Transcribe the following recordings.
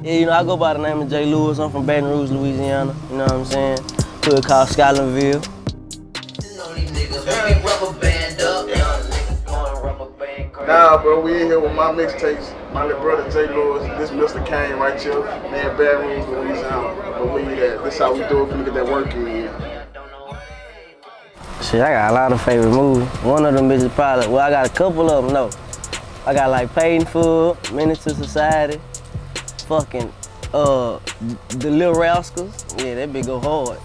Yeah, you know, I go by the name of Jay Lewis. I'm from Baton Rouge, Louisiana. You know what I'm saying? Hood called Scotlandville. Nah, bro, we in here with my mixtapes. My little brother Jay Lewis, this Mr. Kane right here. Man, Baton Rouge, Louisiana. But we at, this how we do it. We get that work in here. Shit, I got a lot of favorite movies. One of them bitches probably, well, I got a couple of them, no. I got like Paid in Full, Menace to Society, fucking, The Little Rascals. Yeah, that bitch go hard.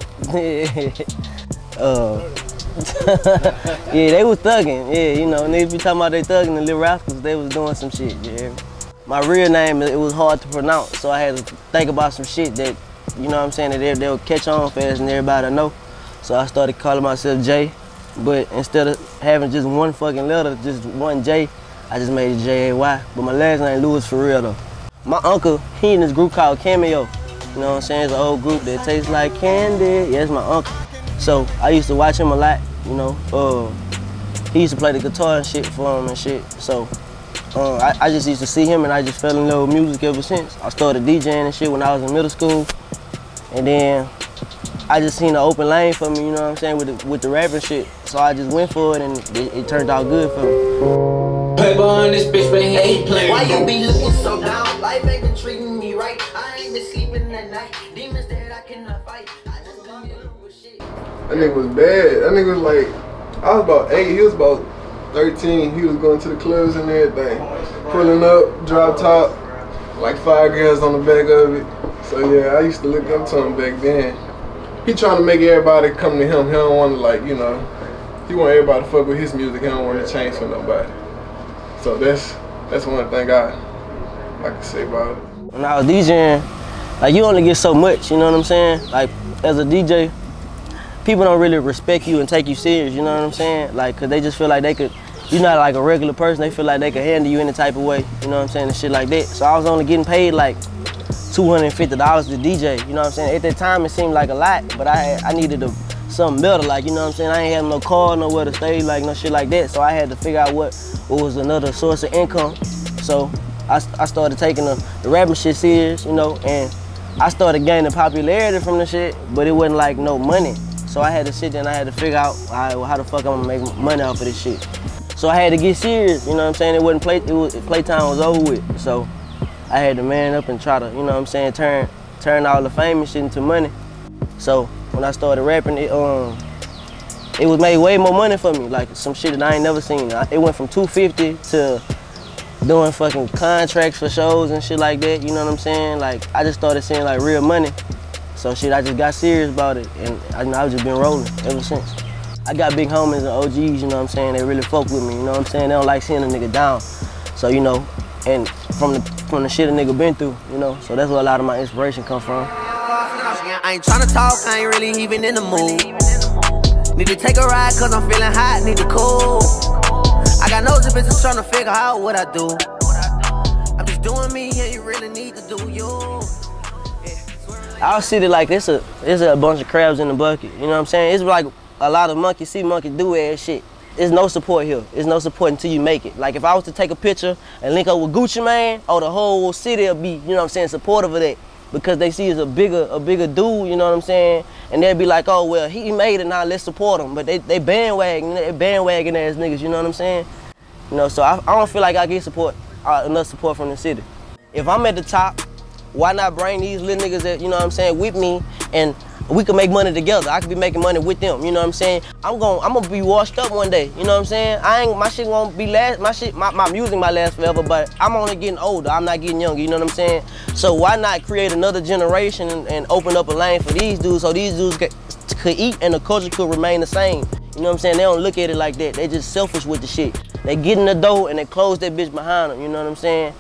Yeah, they was thugging. Yeah, you know, niggas be talking about they thugging, The Little Rascals, they was doing some shit, yeah. My real name, it was hard to pronounce, so I had to think about some shit that, you know what I'm saying, that they would catch on fast and everybody would know. So I started calling myself Jay, but instead of having just one fucking letter, just one J, I just made it J-A-Y. But my last name Lewis for real though. My uncle, he in this group called Cameo. You know what I'm saying? It's an old group that tastes like candy. Yeah, it's my uncle. So I used to watch him a lot, you know. He used to play the guitar and shit for him and shit. So I just used to see him and I just fell in love with music ever since. I started DJing and shit when I was in middle school. And then I just seen an open lane for me, you know what I'm saying, with the rapping shit. So I just went for it and it turned out good for me. Playboy on this bitch, but he ain't playing. Why you be looking so down? Life ain't been treating me right. I ain't been sleeping at night. Demons that I cannot fight. I just come here with shit. That nigga was bad. That nigga was like, I was about 8, he was about 13. He was going to the clubs and everything. Pulling up, drop top, like 5 girls on the back of it. So yeah, I used to look up to him back then. He trying to make everybody come to him. He don't want to, like, you know, he want everybody to fuck with his music. He don't want to change for nobody. So that's one thing I can say about it. When I was DJing, like, you only get so much, you know what I'm saying? Like, as a DJ, people don't really respect you and take you serious, you know what I'm saying? Like, cause they just feel like they could, you're not like a regular person. They feel like they could handle you any type of way, you know what I'm saying, and shit like that. So I was only getting paid like $250 to DJ, you know what I'm saying? At that time, it seemed like a lot, but I needed something better, like, you know what I'm saying? I ain't have no car, nowhere to stay, like, no shit like that, so I had to figure out what was another source of income. So I started taking the rapping shit serious, you know, and I started gaining popularity from the shit, but it wasn't like no money. So I had to sit there and I had to figure out, all right, well, how the fuck I'm gonna make money off of this shit? So I had to get serious, you know what I'm saying? Playtime was over with, so I had to man up and try to, you know what I'm saying, turn all the fame and shit into money. So when I started rapping, it was made way more money for me, like some shit that I ain't never seen. It went from $250 to doing fucking contracts for shows and shit like that, you know what I'm saying? Like, I just started seeing like real money. So shit, I just got serious about it and I've just been rolling ever since. I got big homies and OGs, you know what I'm saying? They really fuck with me, you know what I'm saying? They don't like seeing a nigga down. So, you know, and from the shit a nigga been through, you know? So that's where a lot of my inspiration come from. I ain't tryna talk, I ain't really even in the mood. Need to take a ride cause I'm feeling hot, need to cool. I got no bitches trying to figure out what I do. I'm just doing me and you really need to do you. I'll see it like it's a bunch of crabs in the bucket, you know what I'm saying? It's like a lot of monkey see, monkey do ass shit. There's no support here. There's no support until you make it. Like, if I was to take a picture and link up with Gucci Mane, or the whole city will be, you know what I'm saying, supportive of that. Because they see it's a bigger dude, you know what I'm saying? And they'll be like, oh, well, he made it now, let's support him. But they bandwagon ass niggas, you know what I'm saying? You know, so I don't feel like I get support, enough support from the city. If I'm at the top, why not bring these little niggas that, you know what I'm saying, with me, and we can make money together. I could be making money with them, you know what I'm saying? I'm gonna be washed up one day, you know what I'm saying? My shit won't be last, my music might last forever, but I'm only getting older, I'm not getting younger, you know what I'm saying? So why not create another generation and open up a lane for these dudes so these dudes could eat and the culture could remain the same? You know what I'm saying? They don't look at it like that. They just selfish with the shit. They get in the door and they close that bitch behind them, you know what I'm saying?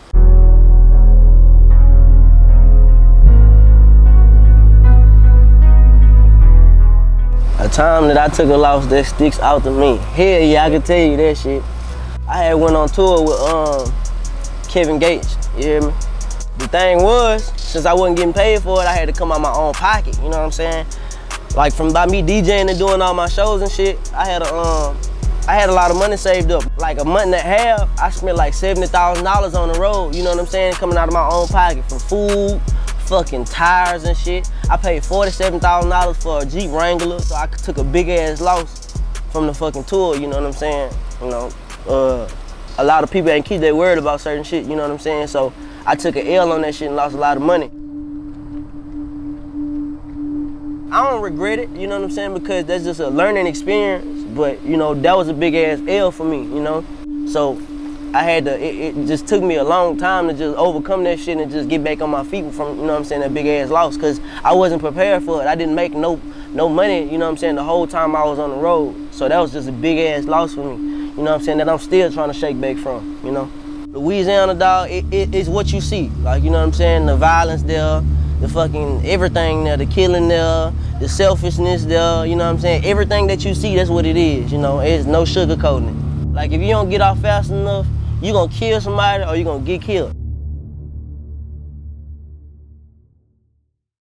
A time that I took a loss that sticks out to me. Hell yeah, I can tell you that shit. I had went on tour with Kevin Gates, you hear me? The thing was, since I wasn't getting paid for it, I had to come out my own pocket, you know what I'm saying? Like, by me DJing and doing all my shows and shit, I had a I had a lot of money saved up. Like a month and a half, I spent like $70,000 on the road, you know what I'm saying? Coming out of my own pocket for food, fucking tires and shit. I paid $47,000 for a Jeep Wrangler, so I took a big ass loss from the fucking tour, you know what I'm saying? You know, a lot of people ain't keep their word about certain shit, you know what I'm saying? So I took an L on that shit and lost a lot of money. I don't regret it, you know what I'm saying, because that's just a learning experience, but you know, that was a big ass L for me, you know? So I had to, it just took me a long time to just overcome that shit and just get back on my feet from, you know what I'm saying, that big ass loss, because I wasn't prepared for it. I didn't make no money, you know what I'm saying, the whole time I was on the road. So that was just a big ass loss for me, you know what I'm saying, that I'm still trying to shake back from, you know? Louisiana, dog, it's what you see. Like, you know what I'm saying, the violence there, the fucking everything there, the killing there, the selfishness there, you know what I'm saying? Everything that you see, that's what it is, you know? It's no sugarcoating it. Like, if you don't get off fast enough, you're gonna kill somebody or you're gonna get killed.